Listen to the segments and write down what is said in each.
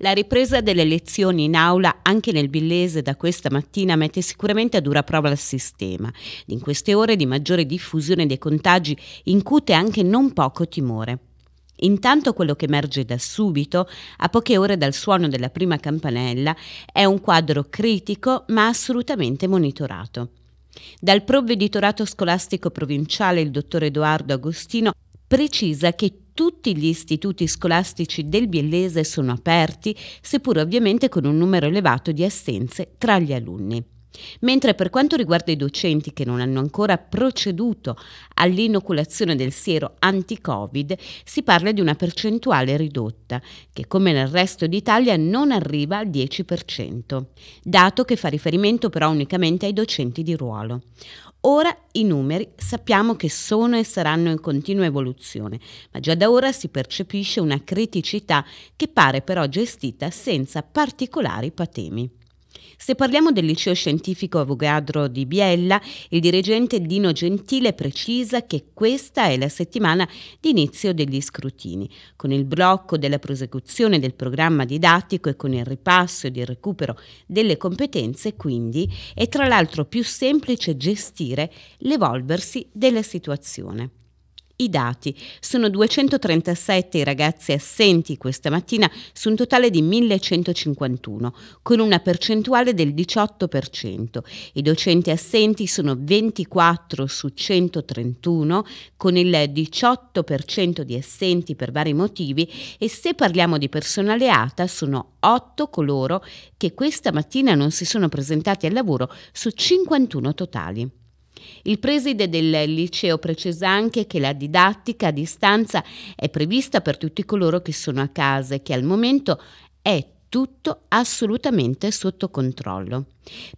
La ripresa delle lezioni in aula anche nel Biellese da questa mattina mette sicuramente a dura prova il sistema. In queste ore di maggiore diffusione dei contagi incute anche non poco timore. Intanto quello che emerge da subito, a poche ore dal suono della prima campanella, è un quadro critico ma assolutamente monitorato. Dal provveditorato scolastico provinciale il dottor Edoardo Agostino precisa che tutti gli istituti scolastici del Biellese sono aperti, seppur ovviamente con un numero elevato di assenze tra gli alunni. Mentre per quanto riguarda i docenti che non hanno ancora proceduto all'inoculazione del siero anti-Covid, si parla di una percentuale ridotta, che come nel resto d'Italia non arriva al 10%, dato che fa riferimento però unicamente ai docenti di ruolo. Ora i numeri sappiamo che sono e saranno in continua evoluzione, ma già da ora si percepisce una criticità che pare però gestita senza particolari patemi. Se parliamo del liceo scientifico Avogadro di Biella, il dirigente Dino Gentile precisa che questa è la settimana di inizio degli scrutini, con il blocco della prosecuzione del programma didattico e con il ripasso ed il recupero delle competenze, quindi è tra l'altro più semplice gestire l'evolversi della situazione. I dati: sono 237 i ragazzi assenti questa mattina su un totale di 1151, con una percentuale del 18%. I docenti assenti sono 24 su 131, con il 18% di assenti per vari motivi, e se parliamo di personale ATA sono 8 coloro che questa mattina non si sono presentati al lavoro su 51 totali. Il preside del liceo precisa anche che la didattica a distanza è prevista per tutti coloro che sono a casa e che al momento è tutto assolutamente sotto controllo.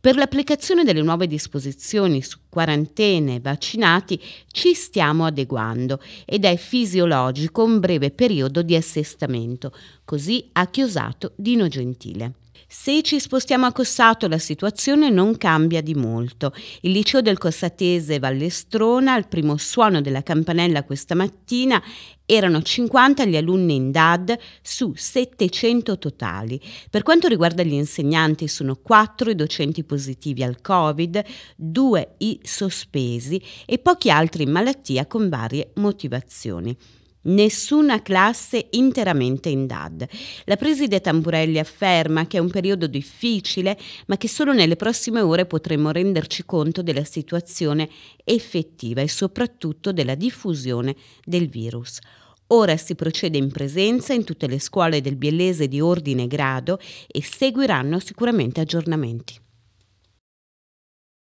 Per l'applicazione delle nuove disposizioni su quarantene e vaccinati ci stiamo adeguando ed è fisiologico un breve periodo di assestamento, così ha chiosato Dino Gentile. Se ci spostiamo a Cossato, la situazione non cambia di molto. Il liceo del Cossatese Vallestrona, al primo suono della campanella questa mattina, erano 50 gli alunni in DAD su 700 totali. Per quanto riguarda gli insegnanti, sono 4 i docenti positivi al Covid, 2 i sospesi e pochi altri in malattia con varie motivazioni. Nessuna classe interamente in DAD. La preside Tamburelli afferma che è un periodo difficile, ma che solo nelle prossime ore potremo renderci conto della situazione effettiva e soprattutto della diffusione del virus. Ora si procede in presenza in tutte le scuole del Biellese di ordine e grado e seguiranno sicuramente aggiornamenti.